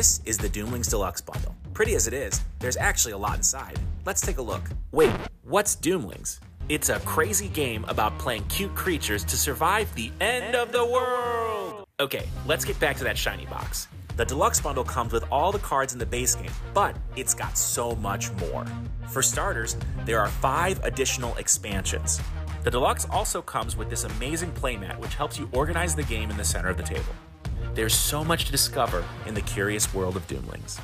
This is the Doomlings Deluxe Bundle. Pretty as it is, there's actually a lot inside. Let's take a look. Wait, what's Doomlings? It's a crazy game about playing cute creatures to survive the end of the world! Okay, let's get back to that shiny box. The Deluxe Bundle comes with all the cards in the base game, but it's got so much more. For starters, there are 5 additional expansions. The Deluxe also comes with this amazing playmat which helps you organize the game in the center of the table. There's so much to discover in the curious world of Doomlings.